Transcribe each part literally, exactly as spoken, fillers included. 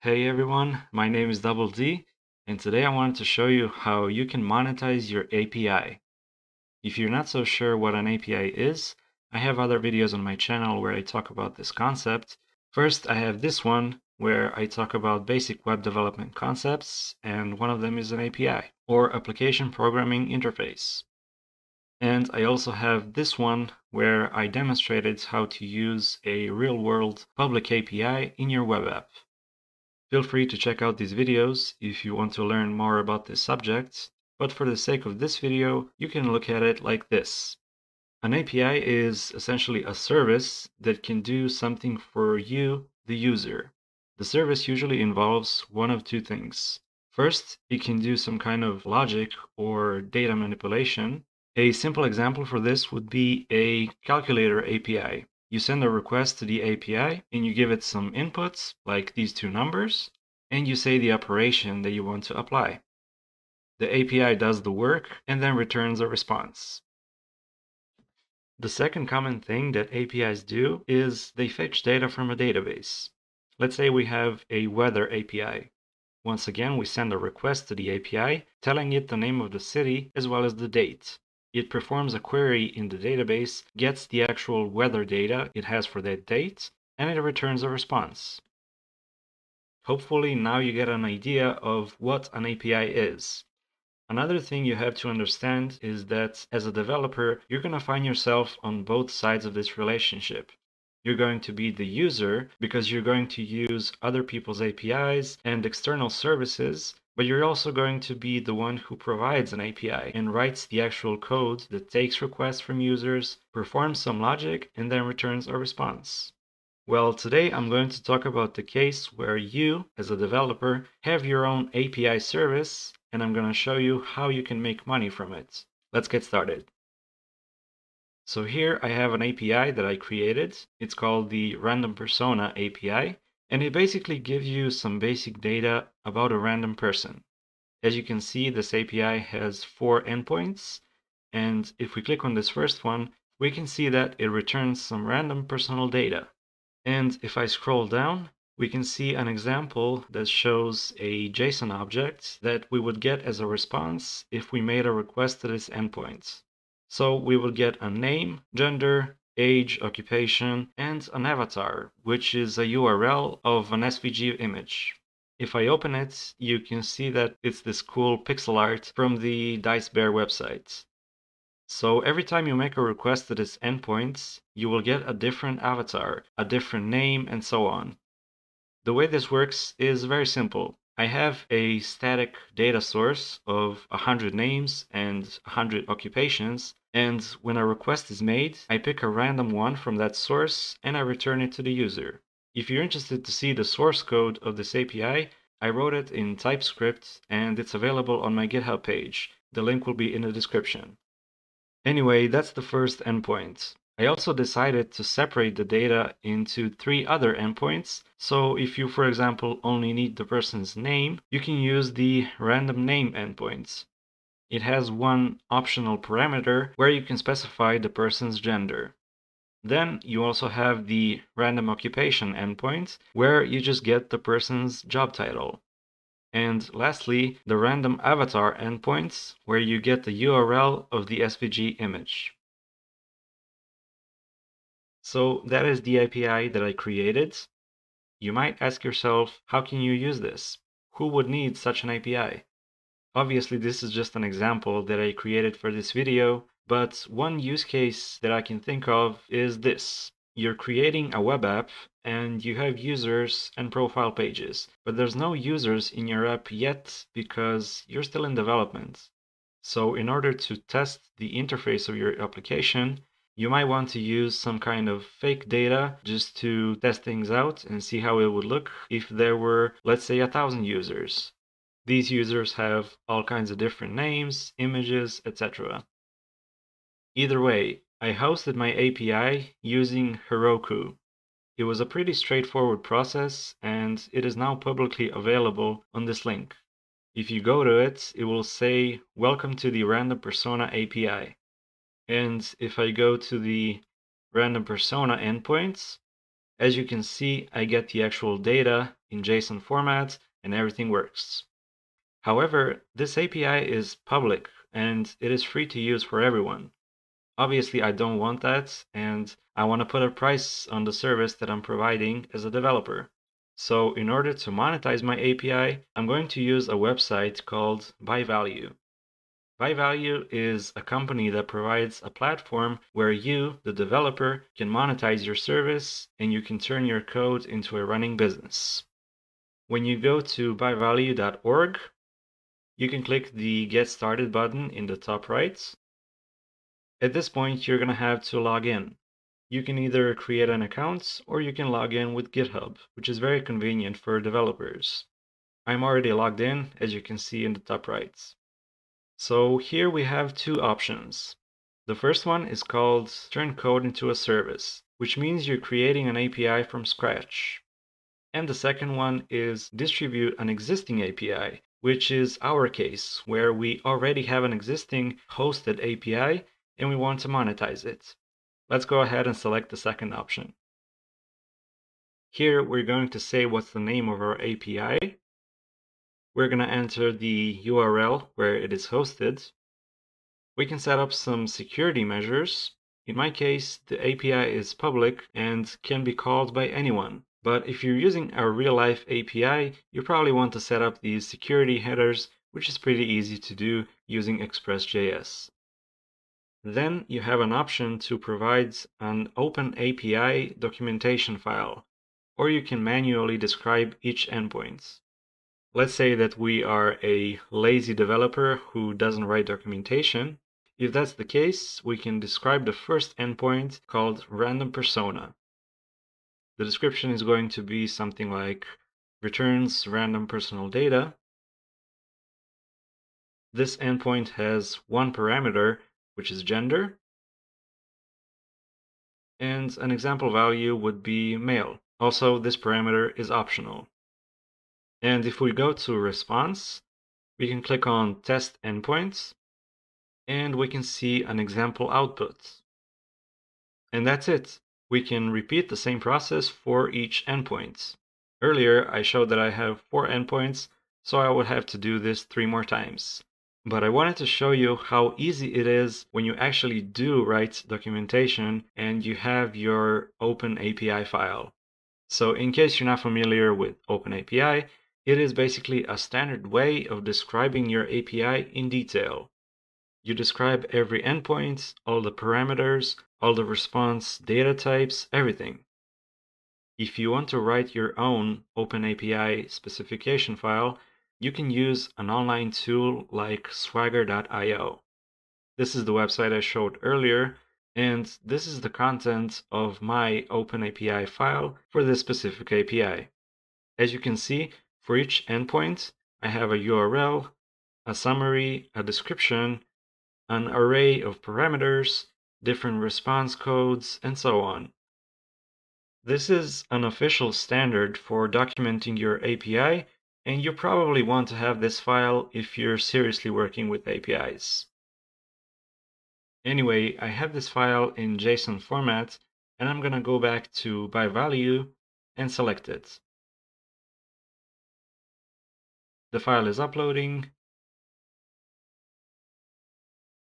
Hey everyone, my name is Double D, and today I wanted to show you how you can monetize your A P I. If you're not so sure what an A P I is, I have other videos on my channel where I talk about this concept. First, I have this one where I talk about basic web development concepts, and one of them is an A P I, or Application Programming Interface. And I also have this one where I demonstrated how to use a real-world public A P I in your web app. Feel free to check out these videos if you want to learn more about this subject, but for the sake of this video, you can look at it like this. An A P I is essentially a service that can do something for you, the user. The service usually involves one of two things. First, it can do some kind of logic or data manipulation. A simple example for this would be a calculator A P I. You send a request to the A P I and you give it some inputs, like these two numbers, and you say the operation that you want to apply. The A P I does the work and then returns a response. The second common thing that A P Is do is they fetch data from a database. Let's say we have a weather A P I. Once again, we send a request to the A P I telling it the name of the city as well as the date. It performs a query in the database, gets the actual weather data it has for that date, and it returns a response. Hopefully now you get an idea of what an A P I is. Another thing you have to understand is that as a developer, you're going to find yourself on both sides of this relationship. You're going to be the user because you're going to use other people's A P Is and external services, but you're also going to be the one who provides an A P I and writes the actual code that takes requests from users, performs some logic, and then returns a response. Well, today I'm going to talk about the case where you, as a developer, have your own A P I service, and I'm going to show you how you can make money from it. Let's get started. So here I have an A P I that I created. It's called the Random Persona A P I. And it basically gives you some basic data about a random person. As you can see, this A P I has four endpoints. And if we click on this first one, we can see that it returns some random personal data. And if I scroll down, we can see an example that shows a JSON object that we would get as a response if we made a request to this endpoint. So we will get a name, gender, age, occupation, and an avatar, which is a U R L of an S V G image. If I open it, you can see that it's this cool pixel art from the Dice Bear website. So every time you make a request to this endpoint, you will get a different avatar, a different name, and so on. The way this works is very simple. I have a static data source of one hundred names and one hundred occupations, and when a request is made, I pick a random one from that source and I return it to the user. If you're interested to see the source code of this A P I, I wrote it in TypeScript and it's available on my GitHub page. The link will be in the description. Anyway, that's the first endpoint. I also decided to separate the data into three other endpoints. So if you, for example, only need the person's name, you can use the random name endpoint. It has one optional parameter where you can specify the person's gender. Then you also have the random occupation endpoint where you just get the person's job title. And lastly, the random avatar endpoints where you get the U R L of the S V G image. So that is the A P I that I created. You might ask yourself, how can you use this? Who would need such an A P I? Obviously, this is just an example that I created for this video, but one use case that I can think of is this. You're creating a web app and you have users and profile pages, but there's no users in your app yet because you're still in development. So in order to test the interface of your application, you might want to use some kind of fake data just to test things out and see how it would look if there were, let's say, a thousand users. These users have all kinds of different names, images, et cetera. Either way, I hosted my A P I using Heroku. It was a pretty straightforward process and it is now publicly available on this link. If you go to it, it will say, "Welcome to the Random Persona A P I." And if I go to the random persona endpoints, As you can see, I get the actual data in JSON format and everything works. However, this A P I is public and it is free to use for everyone. Obviously, I don't want that, and I want to put a price on the service that I'm providing as a developer. So in order to monetize my A P I, I'm going to use a website called ByValue. ByValue is a company that provides a platform where you, the developer, can monetize your service and you can turn your code into a running business. When you go to by value dot org, you can click the Get Started button in the top right. At this point, you're going to have to log in. You can either create an account or you can log in with GitHub, which is very convenient for developers. I'm already logged in, as you can see in the top right. So here we have two options. The first one is called Turn Code into a Service, which means you're creating an A P I from scratch. And the second one is Distribute an Existing A P I, which is our case, where we already have an existing hosted A P I and we want to monetize it. Let's go ahead and select the second option. Here we're going to say what's the name of our A P I. We're going to enter the U R L where it is hosted. We can set up some security measures. In my case, the A P I is public and can be called by anyone. But if you're using a real-life A P I, you probably want to set up these security headers, which is pretty easy to do using Express dot J S. Then you have an option to provide an OpenAPI documentation file, or you can manually describe each endpoint. Let's say that we are a lazy developer who doesn't write documentation. If that's the case, we can describe the first endpoint called Random Persona. The description is going to be something like returns random personal data. This endpoint has one parameter, which is gender. And an example value would be male. Also, this parameter is optional. And if we go to response, we can click on test endpoints, and we can see an example output. And that's it. We can repeat the same process for each endpoint. Earlier, I showed that I have four endpoints, so I would have to do this three more times. But I wanted to show you how easy it is when you actually do write documentation and you have your OpenAPI file. So in case you're not familiar with OpenAPI, it is basically a standard way of describing your A P I in detail. You describe every endpoint, all the parameters, all the response data types, everything. If you want to write your own OpenAPI specification file, you can use an online tool like swagger dot I O. This is the website I showed earlier, and this is the content of my OpenAPI file for this specific A P I. As you can see, for each endpoint, I have a U R L, a summary, a description, an array of parameters, different response codes, and so on. This is an official standard for documenting your A P I, and you probably want to have this file if you're seriously working with A P Is. Anyway, I have this file in JSON format, and I'm going to go back to ByValue and select it. The file is uploading.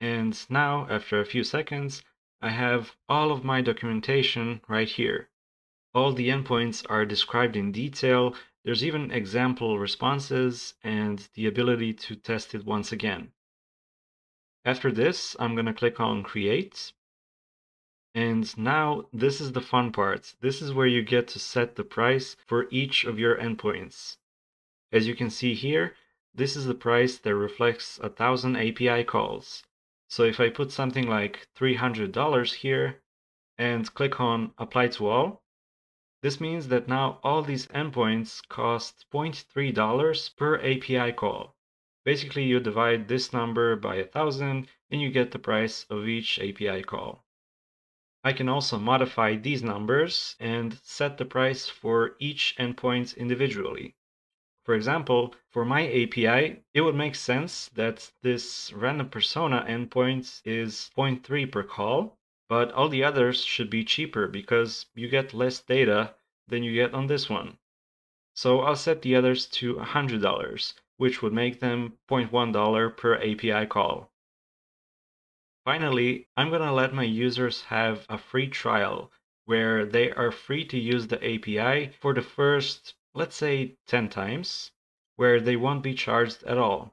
And now, after a few seconds, I have all of my documentation right here. All the endpoints are described in detail. There's even example responses and the ability to test it once again. After this, I'm going to click on Create. And now this is the fun part. This is where you get to set the price for each of your endpoints. As you can see here, this is the price that reflects a thousand A P I calls. So if I put something like three hundred dollars here and click on Apply to All, this means that now all these endpoints cost zero point three dollars per A P I call. Basically, you divide this number by one thousand and you get the price of each A P I call. I can also modify these numbers and set the price for each endpoint individually. For example, for my A P I, it would make sense that this random persona endpoint is zero point three per call, but all the others should be cheaper because you get less data than you get on this one. So I'll set the others to one hundred dollars, which would make them zero point one dollars per A P I call. Finally, I'm going to let my users have a free trial where they are free to use the A P I for the first, let's say, ten times, where they won't be charged at all.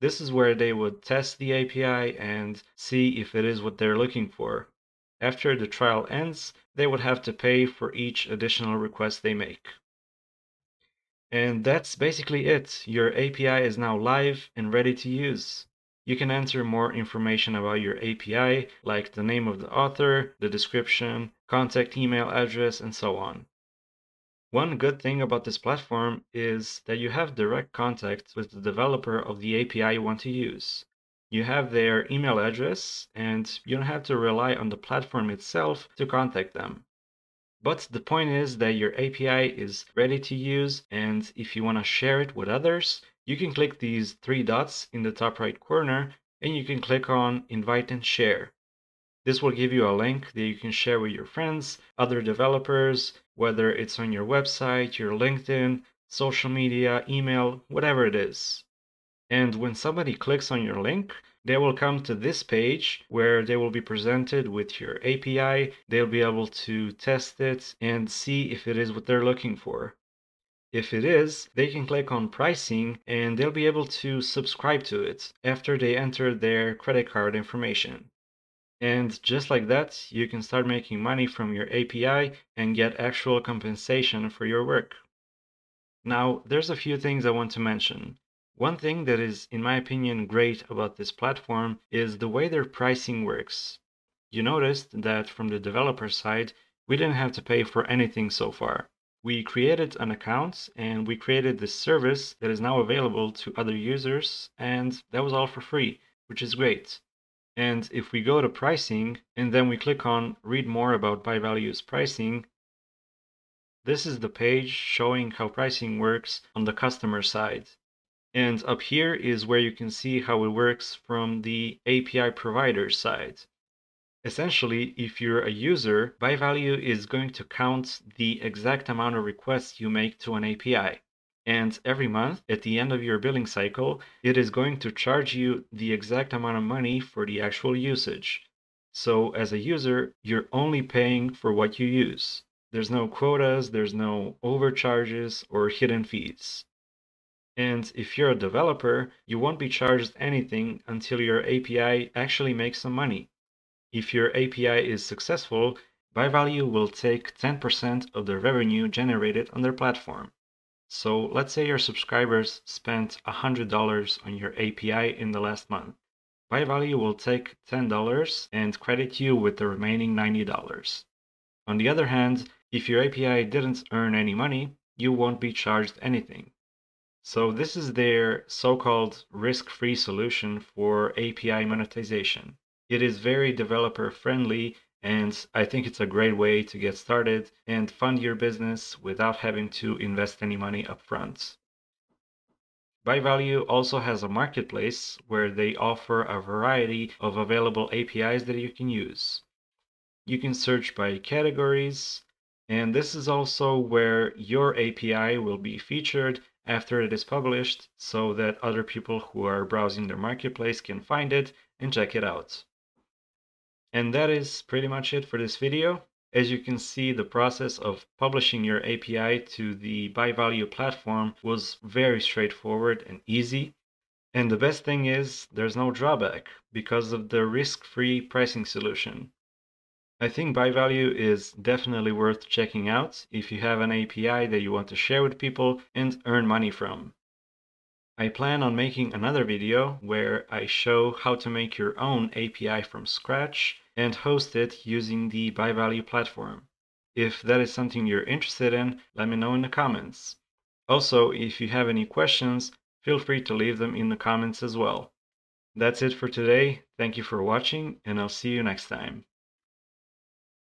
This is where they would test the A P I and see if it is what they're looking for. After the trial ends, they would have to pay for each additional request they make. And that's basically it. Your A P I is now live and ready to use. You can enter more information about your A P I, like the name of the author, the description, contact email address, and so on. One good thing about this platform is that you have direct contact with the developer of the A P I you want to use. You have their email address, and you don't have to rely on the platform itself to contact them. But the point is that your A P I is ready to use, and if you want to share it with others, you can click these three dots in the top right corner, and you can click on Invite and Share. This will give you a link that you can share with your friends, other developers, whether it's on your website, your LinkedIn, social media, email, whatever it is. And when somebody clicks on your link, they will come to this page where they will be presented with your A P I. They'll be able to test it and see if it is what they're looking for. If it is, they can click on pricing and they'll be able to subscribe to it after they enter their credit card information. And just like that, you can start making money from your A P I and get actual compensation for your work. Now, there's a few things I want to mention. One thing that is, in my opinion, great about this platform is the way their pricing works. You noticed that from the developer side, we didn't have to pay for anything so far. We created an account and we created this service that is now available to other users, and that was all for free, which is great. And if we go to pricing and then we click on read more about ByValue's pricing, this is the page showing how pricing works on the customer side. And up here is where you can see how it works from the A P I provider side. Essentially, if you're a user, ByValue is going to count the exact amount of requests you make to an A P I. And every month, at the end of your billing cycle, it is going to charge you the exact amount of money for the actual usage. So as a user, you're only paying for what you use. There's no quotas, there's no overcharges or hidden fees. And if you're a developer, you won't be charged anything until your A P I actually makes some money. If your A P I is successful, ByValue will take ten percent of the revenue generated on their platform. So let's say your subscribers spent one hundred dollars on your A P I in the last month. ByValue will take ten dollars and credit you with the remaining ninety dollars. On the other hand, if your A P I didn't earn any money, you won't be charged anything. So this is their so-called risk-free solution for A P I monetization. It is very developer-friendly, and I think it's a great way to get started and fund your business without having to invest any money upfront. ByValue also has a marketplace where they offer a variety of available A P Is that you can use. You can search by categories, and this is also where your A P I will be featured after it is published so that other people who are browsing their marketplace can find it and check it out. And that is pretty much it for this video. As you can see, the process of publishing your A P I to the ByValue platform was very straightforward and easy. And the best thing is there's no drawback because of the risk-free pricing solution. I think ByValue is definitely worth checking out if you have an A P I that you want to share with people and earn money from. I plan on making another video where I show how to make your own A P I from scratch and host it using the ByValue platform. If that is something you're interested in, let me know in the comments. Also, if you have any questions, feel free to leave them in the comments as well. That's it for today. Thank you for watching, and I'll see you next time.